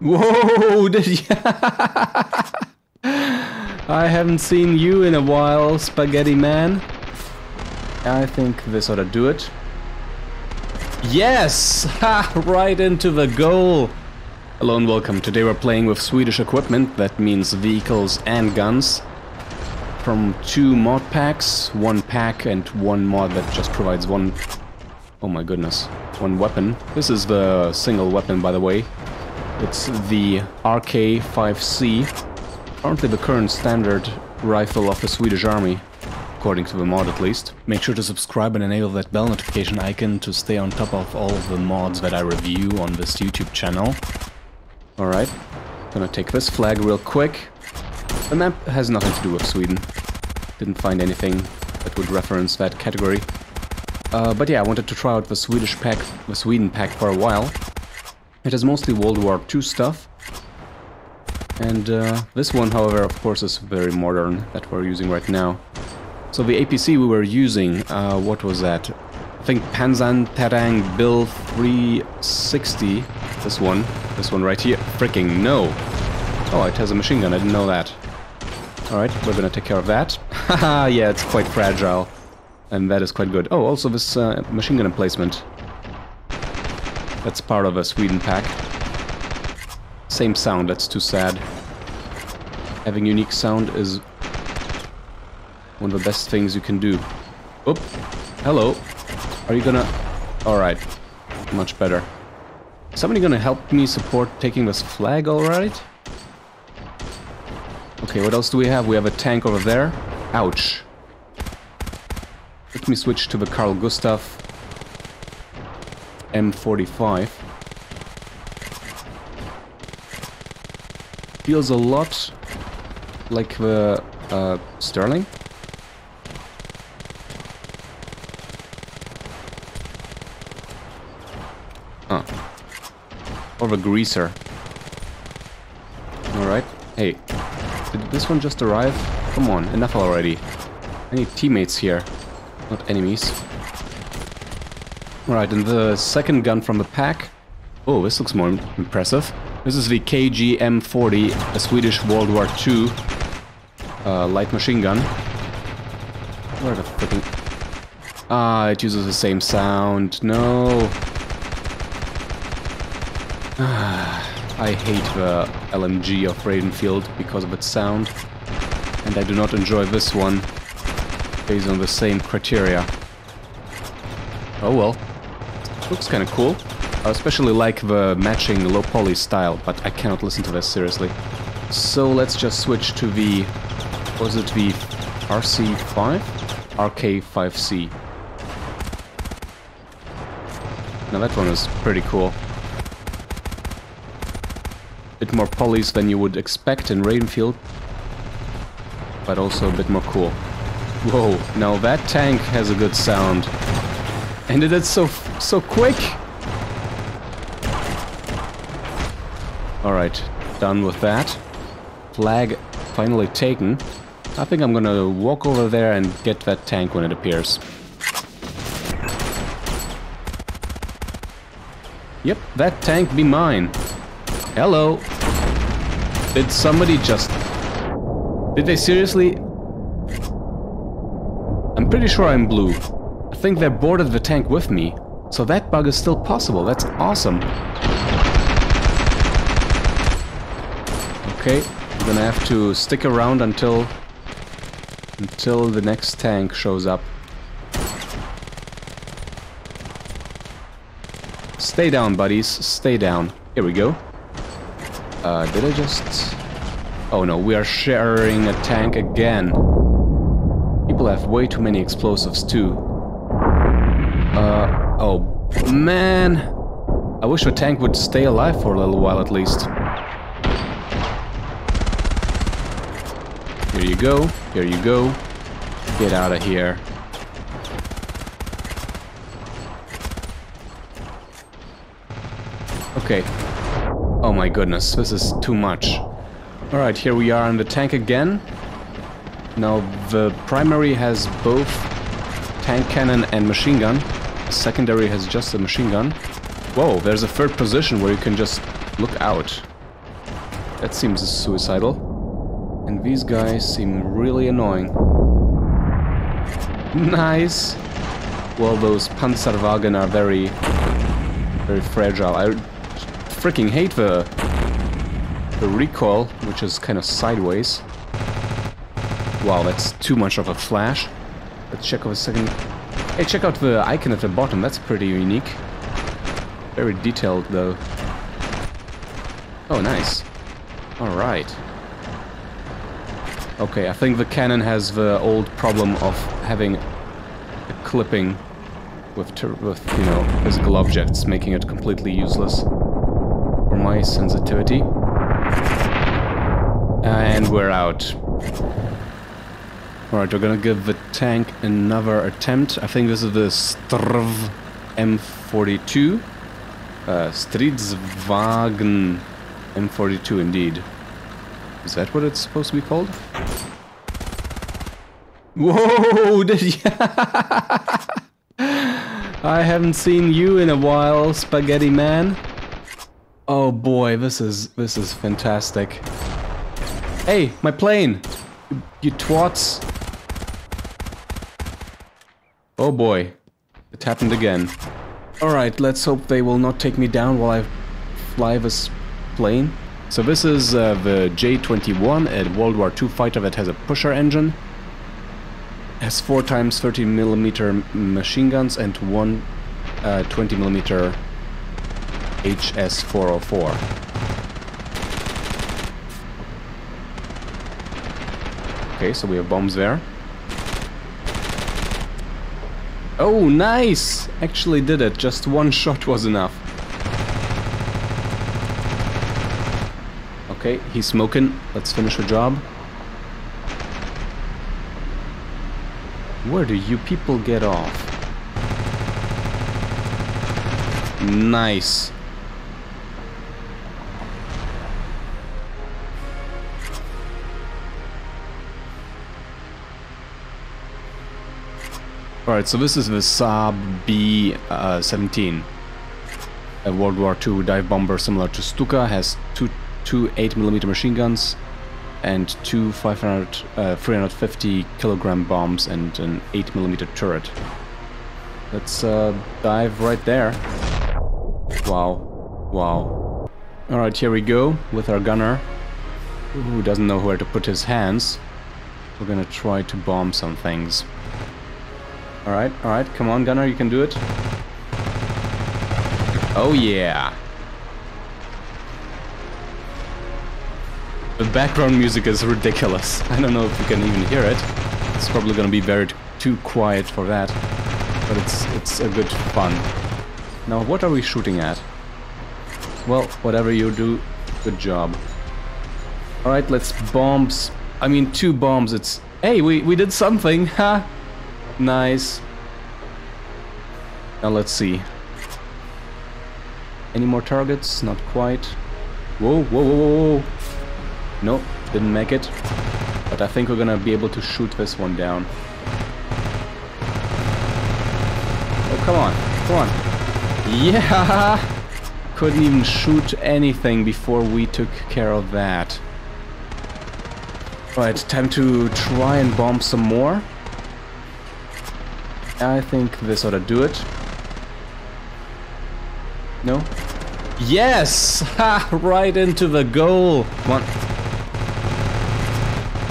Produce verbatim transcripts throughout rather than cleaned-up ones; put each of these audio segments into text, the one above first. Whoa! Did you I haven't seen you in a while, Spaghetti Man. I think this ought to do it. Yes! Ha! Right into the goal! Hello and welcome. Today we're playing with Swedish equipment, that means vehicles and guns. From two mod packs, one pack and one mod that just provides one... Oh my goodness, one weapon. This is the single weapon, by the way. It's the R K five C. Currently the current standard rifle of the Swedish army, according to the mod at least. Make sure to subscribe and enable that bell notification icon to stay on top of all of the mods that I review on this YouTube channel. Alright, gonna take this flag real quick. The map has nothing to do with Sweden. Didn't find anything that would reference that category. Uh, but yeah, I wanted to try out the Swedish pack, the Sweden pack for a while. It is mostly World War Two stuff. And uh, this one, however, of course, is very modern, that we're using right now. So the A P C we were using, uh, what was that? I think PansarterrängBil three sixty, this one, this one right here. Freaking no! Oh, it has a machine gun, I didn't know that. Alright, we're gonna take care of that. Haha, yeah, it's quite fragile. And that is quite good. Oh, also this uh, machine gun emplacement. That's part of a Sweden pack. Same sound, that's too sad. Having unique sound is one of the best things you can do. Oop! Hello! Are you gonna... Alright. Much better. Somebody gonna help me support taking this flag, alright? Okay, what else do we have? We have a tank over there. Ouch. Let me switch to the Carl Gustav M forty-five. Feels a lot like the uh, Sterling. Huh. Or the Greaser. Alright. Hey, did this one just arrive? Come on, enough already. I need teammates here, not enemies. Alright, and the second gun from the pack. Oh, this looks more impressive. This is the K G M forty, a Swedish World War Two uh, light machine gun. Where the frickin'... Ah, it uses the same sound. No. Ah, I hate the L M G of Ravenfield because of its sound. And I do not enjoy this one based on the same criteria. Oh well. Looks kinda cool. I especially like the matching low poly style, but I cannot listen to this seriously. So let's just switch to the... was it the R C five? R K five C. Now that one is pretty cool. Bit more polys than you would expect in Ravenfield, but also a bit more cool. Whoa, now that tank has a good sound. And it did so, so quick! Alright, done with that. Flag finally taken. I think I'm gonna walk over there and get that tank when it appears. Yep, that tank be mine. Hello. Did somebody just... Did they seriously... I'm pretty sure I'm blue. I think they boarded the tank with me. So that bug is still possible, that's awesome. Okay, I'm gonna have to stick around until until the next tank shows up. Stay down, buddies. Stay down. Here we go. Uh, did I just... Oh no, we are sharing a tank again. People have way too many explosives too. Uh, oh man! I wish the tank would stay alive for a little while at least. Here you go, here you go, get out of here. Okay. Oh my goodness, this is too much. Alright, here we are in the tank again. Now the primary has both tank cannon and machine gun. The secondary has just a machine gun. Whoa, there's a third position where you can just look out. That seems suicidal. And these guys seem really annoying. Nice! Well, those Panzerwagen are very, very fragile. I freaking hate the, the recoil, which is kind of sideways. Wow, that's too much of a flash. Let's check out a second. Hey, check out the icon at the bottom. That's pretty unique. Very detailed, though. Oh, nice. Alright. Okay, I think the cannon has the old problem of having a clipping with, with you know, physical objects, making it completely useless for my sensitivity. And we're out. Alright, we're gonna give the tank another attempt. I think this is the Stridsvagn M forty-two. Uh, Stridsvagn M forty-two, indeed. Is that what it's supposed to be called? Whoa! Did you I haven't seen you in a while, Spaghetti Man. Oh boy, this is this is fantastic. Hey, my plane! You, you twats! Oh boy, it happened again. Alright, let's hope they will not take me down while I fly this plane. So this is uh, the J twenty-one, a World War Two fighter that has a pusher engine. Has four times thirty millimeter machine guns and one uh, twenty millimeter H S four oh four. Okay, so we have bombs there. Oh, nice! Actually did it. Just one shot was enough. Okay, he's smoking. Let's finish the job. Where do you people get off? Nice. Alright, so this is the Saab B seventeen, a World War Two dive bomber similar to Stuka, has two two eight millimeter machine guns and two three hundred fifty kilogram bombs and an eight millimeter turret. Let's uh, dive right there. Wow, wow. Alright, here we go with our gunner, who doesn't know where to put his hands. We're gonna try to bomb some things. Alright, alright, come on, gunner, you can do it. Oh yeah! The background music is ridiculous. I don't know if you can even hear it. It's probably gonna be very too quiet for that. But it's, it's a good fun. Now, what are we shooting at? Well, whatever you do, good job. Alright, let's bombs. I mean, two bombs, it's... Hey, we, we did something, huh? Nice. Now let's see. Any more targets? Not quite. Whoa, whoa, whoa, whoa. Nope, didn't make it. But I think we're gonna be able to shoot this one down. Oh, come on. Come on. Yeah! Couldn't even shoot anything before we took care of that. Alright, time to try and bomb some more. I think this ought to do it. No? Yes! Ha! Right into the goal! Come on.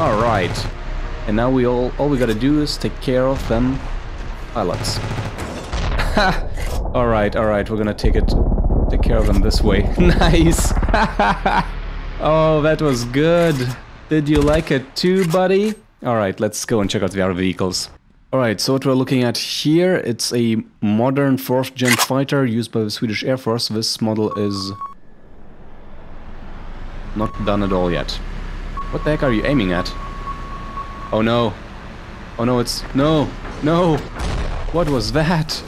Alright. And now we all all we gotta do is take care of them pilots. Ha! Alright, alright, we're gonna take it take care of them this way. Nice! Oh, that was good. Did you like it too, buddy? Alright, let's go and check out the other vehicles. Alright, so what we're looking at here, it's a modern fourth gen fighter used by the Swedish Air Force. This model is not done at all yet. What the heck are you aiming at? Oh no. Oh no, it's... No! No! What was that?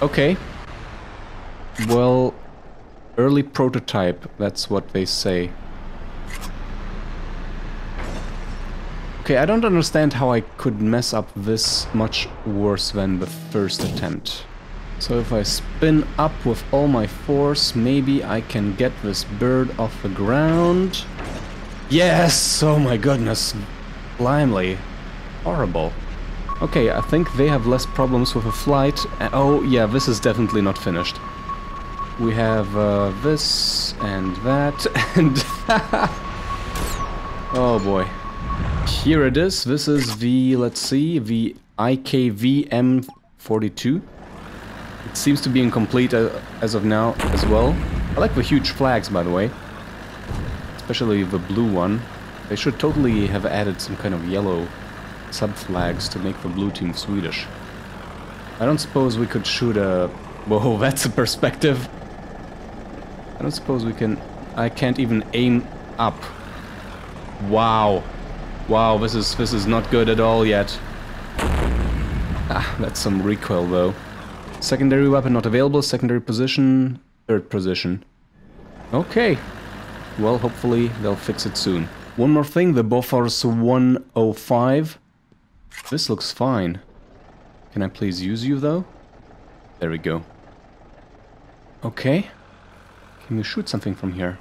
Okay. Well, early prototype, that's what they say. Okay, I don't understand how I could mess up this much worse than the first attempt. So if I spin up with all my force, maybe I can get this bird off the ground. Yes! Oh my goodness. Blimey. Horrible. Okay, I think they have less problems with a flight. Oh yeah, this is definitely not finished. We have uh, this and that and... oh boy. Here it is. This is the, let's see, the I K V M forty-two. It seems to be incomplete uh, as of now as well. I like the huge flags, by the way. Especially the blue one. They should totally have added some kind of yellow sub-flags to make the blue team Swedish. I don't suppose we could shoot a... Whoa, that's a perspective! I don't suppose we can... I can't even aim up. Wow. Wow, this is, this is not good at all yet. Ah, that's some recoil though. Secondary weapon not available, secondary position, third position. Okay. Well, hopefully they'll fix it soon. One more thing, the Bofors one oh five. This looks fine. Can I please use you, though? There we go. Okay. Can we shoot something from here?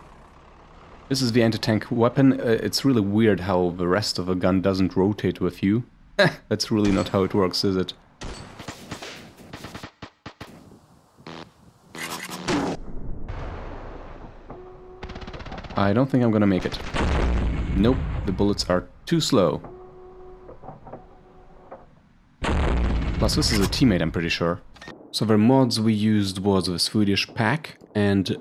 This is the anti-tank weapon. Uh, it's really weird how the rest of the gun doesn't rotate with you. That's really not how it works, is it? I don't think I'm gonna make it. Nope, the bullets are too slow. Plus this is a teammate, I'm pretty sure. So the mods we used was the Swedish pack and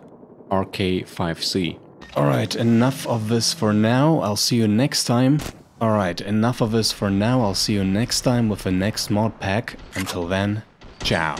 R K five C. Alright, enough of this for now, I'll see you next time. Alright, enough of this for now, I'll see you next time with the next mod pack. Until then, ciao.